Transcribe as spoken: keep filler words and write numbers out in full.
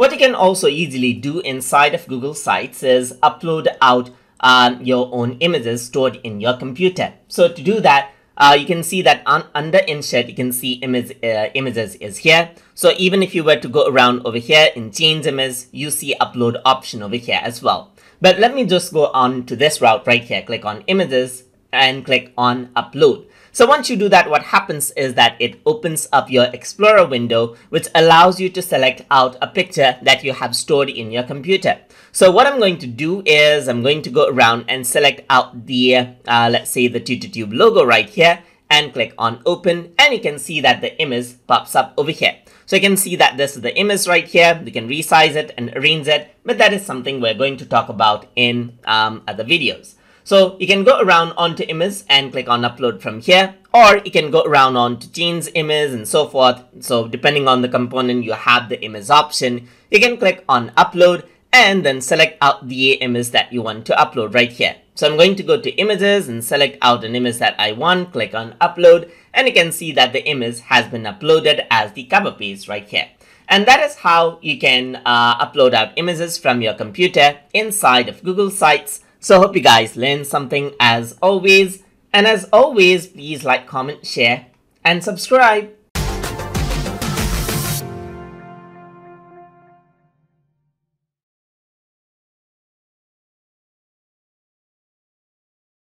What you can also easily do inside of Google Sites is upload out um, your own images stored in your computer. So to do that, uh, you can see that on, under Insert, you can see image, uh, images is here. So even if you were to go around over here and change images, you see upload option over here as well. But let me just go on to this route right here, click on images and click on upload. So once you do that, what happens is that it opens up your Explorer window, which allows you to select out a picture that you have stored in your computer. So what I'm going to do is I'm going to go around and select out the, uh, let's say the TutorTube logo right here and click on open. And you can see that the image pops up over here. So you can see that this is the image right here. We can resize it and arrange it, but that is something we're going to talk about in um, other videos. So you can go around onto image and click on upload from here, or you can go around on to change image and so forth. So depending on the component, you have the image option. You can click on upload and then select out the image that you want to upload right here. So I'm going to go to images and select out an image that I want, click on upload, and you can see that the image has been uploaded as the cover page right here. And that is how you can uh, upload out images from your computer inside of Google Sites. So hope you guys learned something as always. And as always, please like, comment, share, and subscribe.